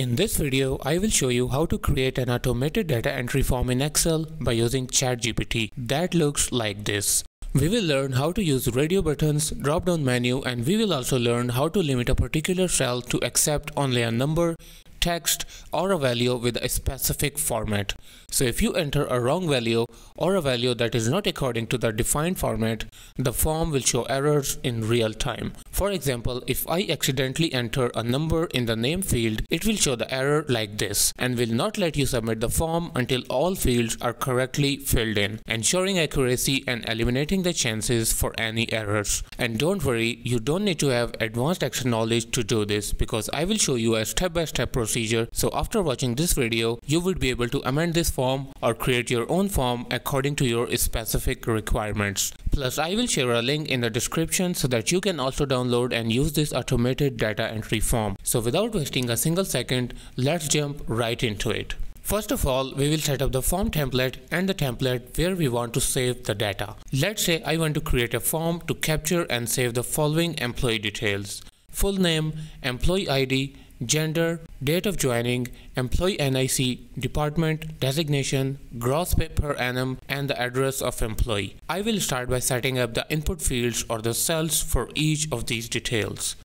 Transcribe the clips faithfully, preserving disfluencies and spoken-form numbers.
In this video, I will show you how to create an automated data entry form in Excel by using ChatGPT that looks like this. We will learn how to use radio buttons, drop-down menu, and we will also learn how to limit a particular cell to accept only a number, text, or a value with a specific format. So if you enter a wrong value or a value that is not according to the defined format, the form will show errors in real time. For example, if I accidentally enter a number in the name field, it will show the error like this and will not let you submit the form until all fields are correctly filled in, ensuring accuracy and eliminating the chances for any errors. And don't worry, you don't need to have advanced Excel knowledge to do this, because I will show you a step-by-step process. So after watching this video, you would be able to amend this form or create your own form according to your specific requirements. Plus, I will share a link in the description so that you can also download and use this automated data entry form. So without wasting a single second, let's jump right into it. First of all, we will set up the form template and the template where we want to save the data. Let's say I want to create a form to capture and save the following employee details: full name, employee I D, gender, date of joining, employee N I C, department, designation, gross pay per annum, and the address of employee. I will start by setting up the input fields or the cells for each of these details.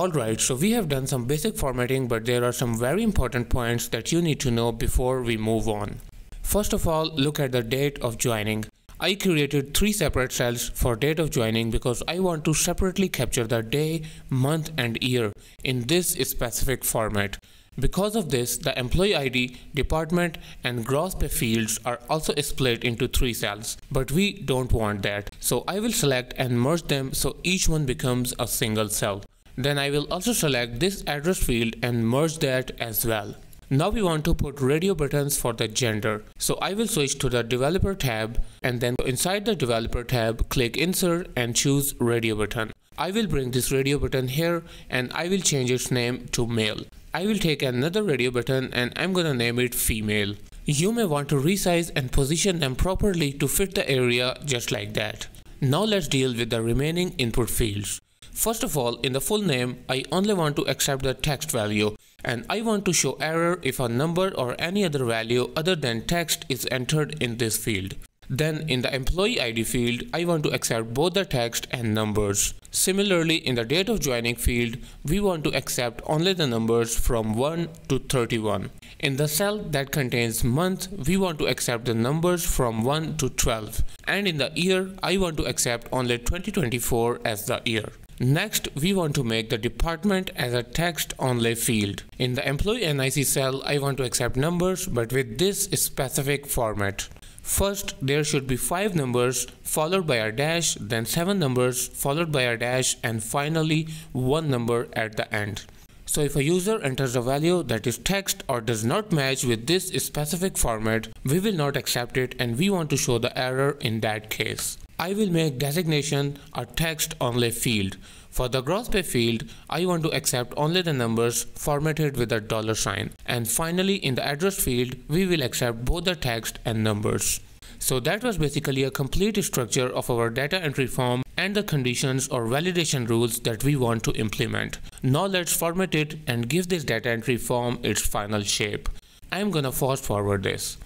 Alright, so we have done some basic formatting, but there are some very important points that you need to know before we move on. First of all, look at the date of joining. I created three separate cells for date of joining because I want to separately capture the day, month, and year in this specific format. Because of this, the employee I D, department, and gross pay fields are also split into three cells, but we don't want that. So I will select and merge them so each one becomes a single cell. Then I will also select this address field and merge that as well. Now we want to put radio buttons for the gender. So I will switch to the developer tab, and then inside the developer tab, click insert and choose radio button. I will bring this radio button here and I will change its name to male. I will take another radio button and I'm gonna name it female. You may want to resize and position them properly to fit the area, just like that. Now let's deal with the remaining input fields. First of all, in the full name, I only want to accept the text value, and I want to show error if a number or any other value other than text is entered in this field. Then in the employee I D field, I want to accept both the text and numbers. Similarly, in the date of joining field, we want to accept only the numbers from one to thirty-one. In the cell that contains month, we want to accept the numbers from one to twelve. And in the year, I want to accept only twenty twenty-four as the year. Next, we want to make the department as a text-only field. In the employee N I C cell, I want to accept numbers, but with this specific format. First, there should be five numbers, followed by a dash, then seven numbers, followed by a dash, and finally one number at the end. So if a user enters a value that is text or does not match with this specific format, we will not accept it, and we want to show the error in that case. I will make designation a text-only field. For the gross pay field, I want to accept only the numbers formatted with a dollar sign. And finally, in the address field, we will accept both the text and numbers. So that was basically a complete structure of our data entry form and the conditions or validation rules that we want to implement. Now let's format it and give this data entry form its final shape. I'm gonna fast forward this.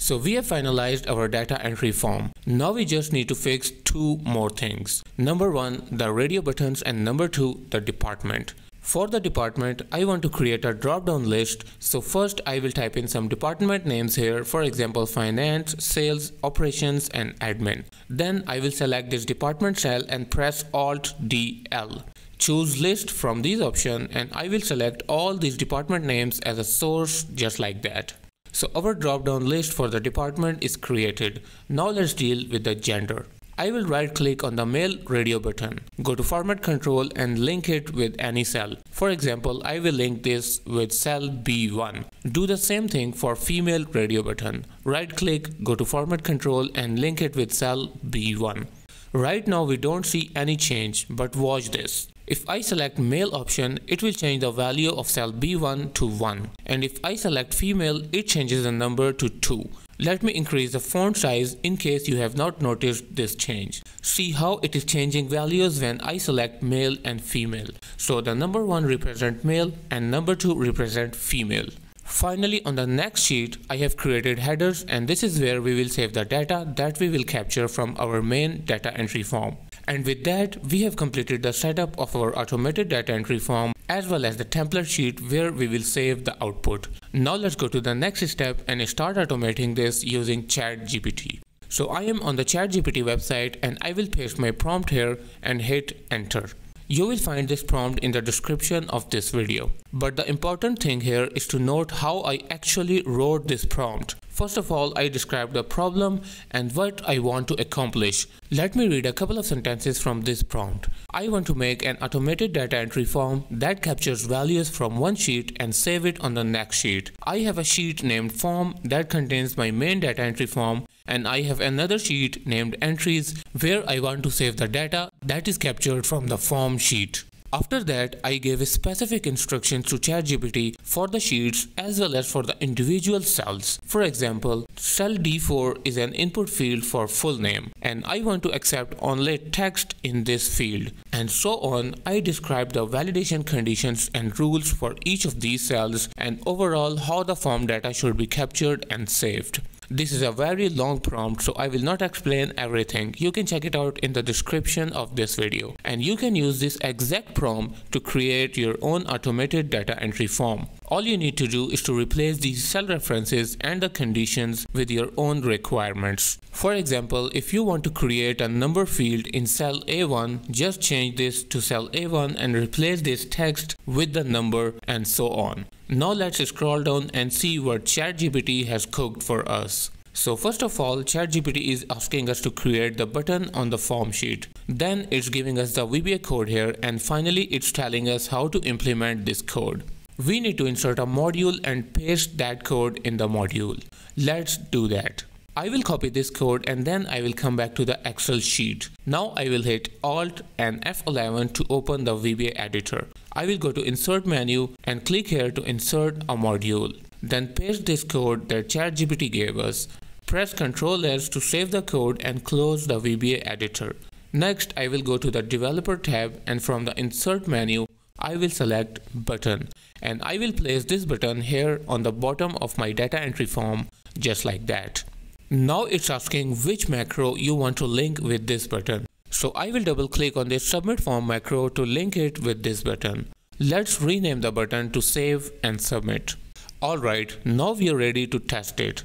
So we have finalized our data entry form. Now we just need to fix two more things. Number one, the radio buttons, and number two, the department. For the department, I want to create a drop-down list. So first I will type in some department names here, for example, finance, sales, operations, and admin. Then I will select this department cell and press Alt D L. Choose list from these options, and I will select all these department names as a source, just like that. So our drop-down list for the department is created. Now let's deal with the gender. I will right-click on the male radio button, go to format control, and link it with any cell. For example, I will link this with cell B one. Do the same thing for female radio button. Right-click, go to format control, and link it with cell B one. Right now we don't see any change, but watch this. If I select male option, it will change the value of cell B one to one. And if I select female, it changes the number to two. Let me increase the font size in case you have not noticed this change. See how it is changing values when I select male and female. So the number one represents male and number two represents female. Finally, on the next sheet, I have created headers, and this is where we will save the data that we will capture from our main data entry form. And with that, we have completed the setup of our automated data entry form, as well as the template sheet where we will save the output. Now let's go to the next step and start automating this using ChatGPT. So I am on the ChatGPT website and I will paste my prompt here and hit enter. You will find this prompt in the description of this video. But the important thing here is to note how I actually wrote this prompt. First of all, I described the problem and what I want to accomplish. Let me read a couple of sentences from this prompt. I want to make an automated data entry form that captures values from one sheet and save it on the next sheet. I have a sheet named form that contains my main data entry form, and I have another sheet named entries where I want to save the data that is captured from the form sheet. After that, I gave specific instructions to ChatGPT for the sheets as well as for the individual cells. For example, cell D four is an input field for full name, and I want to accept only text in this field. And so on, I described the validation conditions and rules for each of these cells and overall how the form data should be captured and saved. This is a very long prompt, so I will not explain everything. You can check it out in the description of this video. And you can use this exact prompt to create your own automated data entry form. All you need to do is to replace these cell references and the conditions with your own requirements. For example, if you want to create a number field in cell A one, just change this to cell A one and replace this text with the number and so on. Now let's scroll down and see what ChatGPT has cooked for us. So first of all, ChatGPT is asking us to create the button on the form sheet. Then it's giving us the V B A code here, and finally it's telling us how to implement this code. We need to insert a module and paste that code in the module. Let's do that. I will copy this code and then I will come back to the Excel sheet. Now I will hit Alt and F eleven to open the V B A editor. I will go to Insert menu and click here to insert a module. Then paste this code that ChatGPT gave us. Press Control S to save the code and close the V B A editor. Next, I will go to the Developer tab, and from the Insert menu, I will select button, and I will place this button here on the bottom of my data entry form, just like that. Now it's asking which macro you want to link with this button. So I will double click on this submit form macro to link it with this button. Let's rename the button to save and submit. Alright, now we are ready to test it.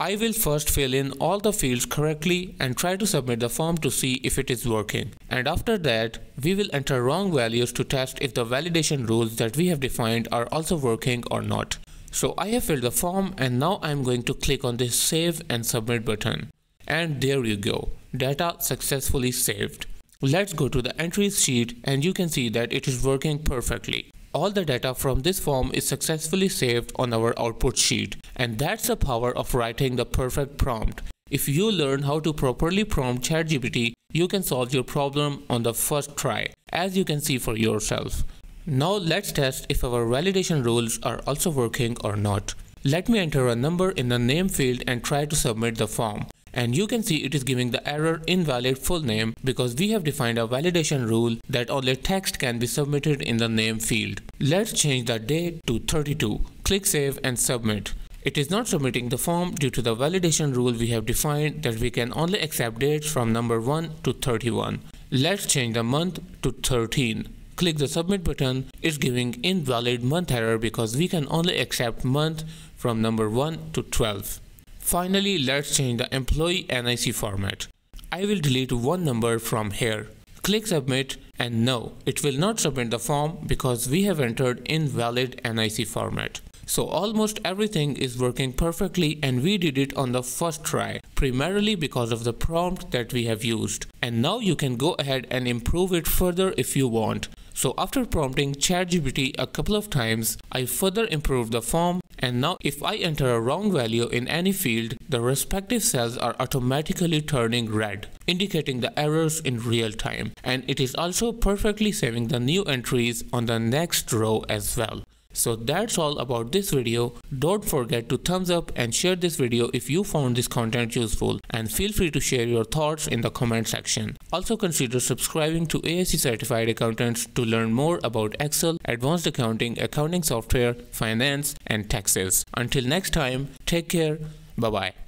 I will first fill in all the fields correctly and try to submit the form to see if it is working. And after that, we will enter wrong values to test if the validation rules that we have defined are also working or not. So I have filled the form, and now I am going to click on this save and submit button. And there you go, data successfully saved. Let's go to the entries sheet and you can see that it is working perfectly. All the data from this form is successfully saved on our output sheet. And that's the power of writing the perfect prompt. If you learn how to properly prompt ChatGPT, you can solve your problem on the first try, as you can see for yourself. Now let's test if our validation rules are also working or not. Let me enter a number in the name field and try to submit the form. And you can see it is giving the error invalid full name because we have defined a validation rule that only text can be submitted in the name field. Let's change the day to thirty-two. Click save and submit. It is not submitting the form due to the validation rule we have defined that we can only accept dates from number one to thirty-one. Let's change the month to thirteen. Click the submit button. It's giving invalid month error because we can only accept month from number one to twelve. Finally, let's change the employee N I C format. I will delete one number from here. Click submit, and no, it will not submit the form because we have entered invalid N I C format. So almost everything is working perfectly, and we did it on the first try, primarily because of the prompt that we have used. And now you can go ahead and improve it further if you want. So after prompting ChatGPT a couple of times, I further improved the form. And now if I enter a wrong value in any field, the respective cells are automatically turning red, indicating the errors in real time. And it is also perfectly saving the new entries on the next row as well. So that's all about this video. Don't forget to thumbs up and share this video if you found this content useful, and feel free to share your thoughts in the comment section. Also consider subscribing to A I C Certified Accountants to learn more about Excel, advanced accounting, accounting software, finance and taxes. Until next time, take care. Bye bye.